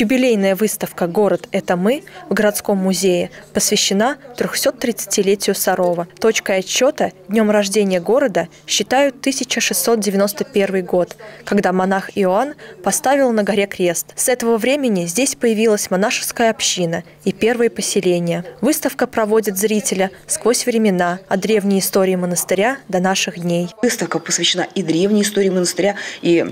Юбилейная выставка «Город – это мы» в городском музее посвящена 330-летию Сарова. Точкой отсчета днем рождения города считают 1691 год, когда монах Иоанн поставил на горе крест. С этого времени здесь появилась монашеская община и первые поселения. Выставка проводит зрителя сквозь времена, от древней истории монастыря до наших дней. Выставка посвящена и древней истории монастыря, и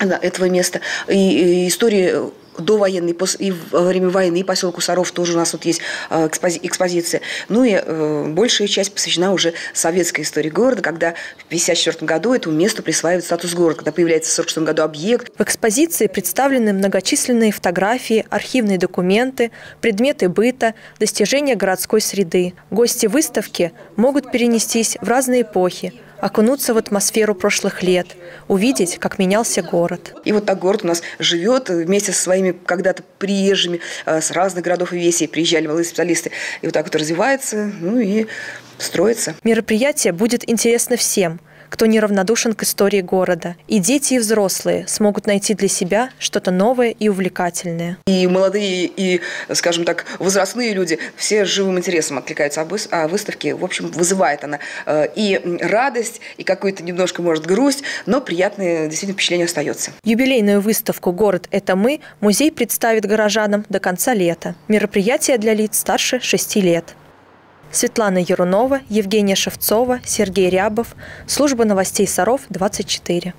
этого места, и истории до военной, и во время войны, и поселку Саров тоже у нас тут есть экспозиция. Ну и большая часть посвящена уже советской истории города, когда в 1954 году этому месту присваивают статус города, когда появляется в 1946 году объект. В экспозиции представлены многочисленные фотографии, архивные документы, предметы быта, достижения городской среды. Гости выставки могут перенестись в разные эпохи, окунуться в атмосферу прошлых лет, увидеть, как менялся город. И вот так город у нас живет вместе со своими когда-то приезжими с разных городов и весей. Приезжали молодые специалисты. И вот так вот развивается, ну и строится. Мероприятие будет интересно всем, кто неравнодушен к истории города. И дети, и взрослые смогут найти для себя что-то новое и увлекательное. И молодые, и, скажем так, возрастные люди все с живым интересом откликаются о выставке. В общем, вызывает она и радость, и какую-то немножко, может, грусть, но приятное действительно впечатление остается. Юбилейную выставку «Город – это мы» музей представит горожанам до конца лета. Мероприятие для лиц старше 6 лет. Светлана Ярунова, Евгения Шевцова, Сергей Рябов. Служба новостей Саров, 24.